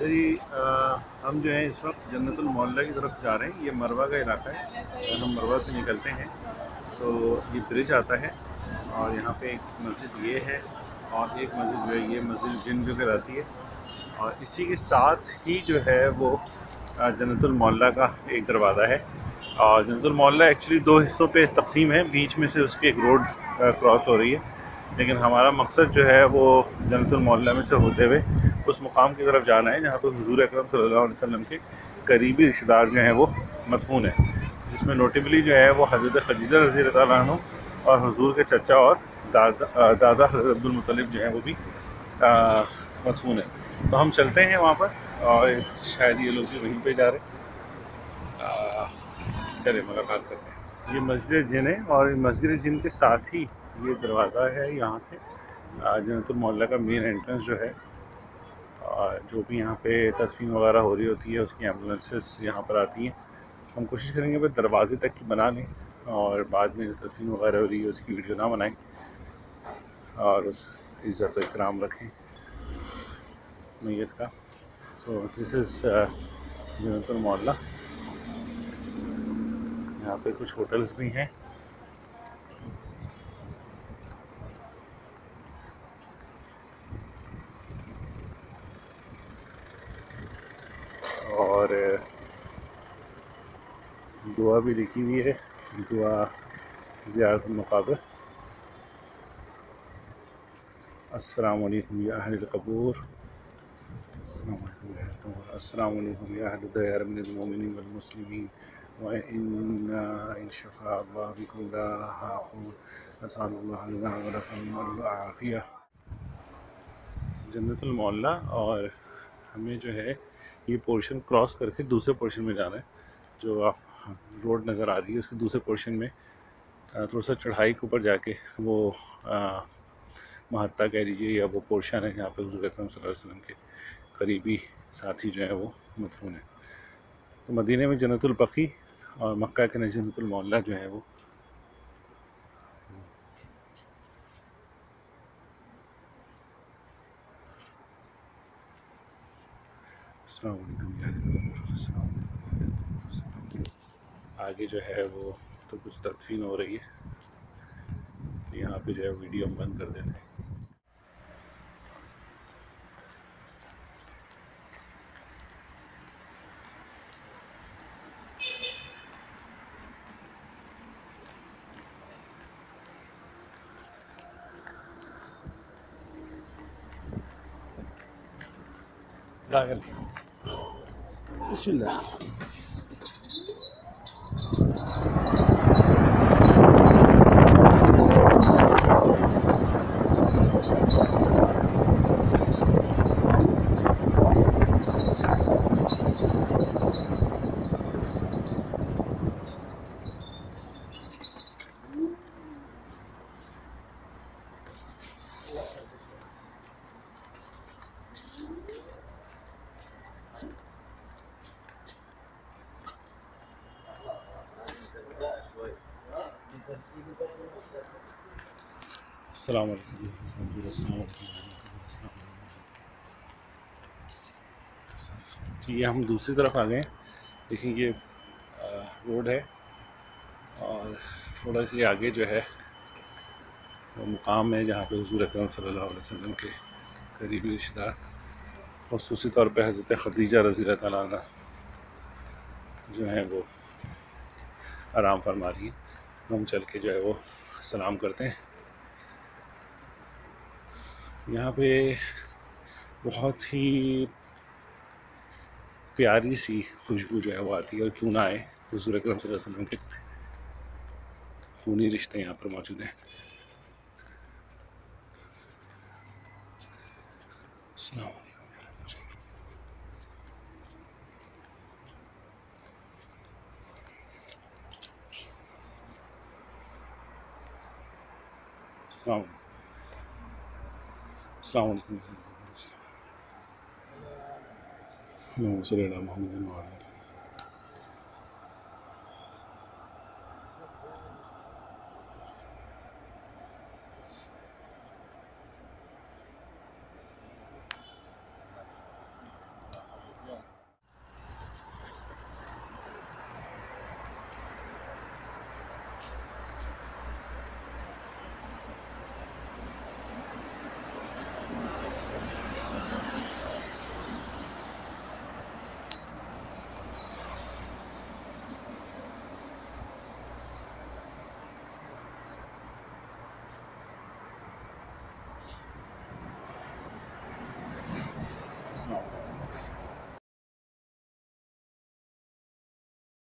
जी हम जो है इस वक्त जन्नतुल मुअल्ला की तरफ जा रहे हैं। ये मरवा का इलाका है, हम मरवा से निकलते हैं तो ये ब्रिज आता है और यहाँ पे एक मस्जिद ये है और एक मस्जिद जो है ये मस्जिद जिन जो कहलाती है और इसी के साथ ही जो है वो जन्नतुल मुअल्ला का एक दरवाज़ा है। और जन्नतुल मुअल्ला एक्चुअली दो हिस्सों पे तकसीम है, बीच में से उसकी एक रोड क्रॉस हो रही है, लेकिन हमारा मकसद जो है वो जन्नतुल मुअल्ला में से होते हुए उस मुकाम की तरफ जाना है जहाँ पर हुजूर अकरम सल्लल्लाहु अलैहि वसल्लम के करीबी रिश्तेदार जो हैं वो मदफून है, जिसमें नोटिबली जो है वो हज़रत खदीजा रज़ी अल्लाहु अन्हा और हुजूर के चचा और दादा अब्दुल मुत्तलिब जो हैं वो भी मदफून है। तो हम चलते हैं वहाँ पर और शायद ये लोग भी वहीं पर जा रहे हैं। चले मुलाकात करते हैं। ये मस्जिद जिन है और मस्जिद जिन के साथ ही ये दरवाज़ा है, यहाँ से जन्नतुल मुअल्ला का मेन एंट्रेंस जो है, और जो भी यहाँ पे तदफ़ीन वगैरह हो रही होती है उसकी एम्बुलेंसेस यहाँ पर आती हैं। हम कोशिश करेंगे बस दरवाज़े तक की बना लें और बाद में जो तदफ़ीन वगैरह हो रही है उसकी वीडियो ना बनाएं और उस इज़्ज़त और इकराम रखें मैयत का। So this is Jannatul Mualla. यहाँ पे कुछ होटल्स भी हैं। दुआ भी लिखी हुई है, दुआ ज़ियारत अल-मक़्बर। अस्सलामु अलैकुम या अहलल क़ुबूर, अस्सलामु अलैकुम या अहलल दियार मिनल मोमिनीन वल मुस्लिमीन व इन्ना इंशा अल्लाह बिकुम लाहिक़ून। अस्सलामु अलैकुम व आफ़िया। जन्नतुल मुअल्ला और हमें जो है ये पोर्शन क्रॉस करके दूसरे पोर्शन में जाना है। जो आप रोड नज़र आ रही है उसके दूसरे पोर्शन में थोड़ा सा चढ़ाई के ऊपर जाके वो महत्ता कह लीजिए या वो पोर्शन है जहाँ पे हुजूर अकरम सल्लल्लाहु अलैहि वसल्लम के करीबी साथी जो है वो मदफून है। तो मदीने में जन्नतुल बक़ी और मक्का के नज़दीक जन्नतुल मुअल्ला जो है वो। आगे जो है वो तो कुछ तदफ़ीन हो रही है, यहाँ पे जो है वीडियो हम बंद कर देते हैं। बिस्मिल्लाह। अस्सलामु अलैकुम। तो ये हम दूसरी तरफ आ गए हैं। देखिए ये रोड है और थोड़ा सा आगे जो है वो मुकाम है जहाँ पे हुजूर अकरम सल्लल्लाहु अलैहि वसल्लम के करीबी रिश्तेदार ख़ुसूसी तौर पे हज़रत खदीजा रज़ी अल्लाहु अन्हा जो हैं वो आराम फरमा रही है। हम चल के जो है वो सलाम करते हैं। यहाँ पे बहुत ही प्यारी सी खुशबू जो है वो आती है और क्यों ना आए, हुज़ूर अकरम सल्लल्लाहु अलैहि वसल्लम के खूनी रिश्ते यहाँ पर मौजूद हैं। अस्सलाम अलैकुम। सुनाओ।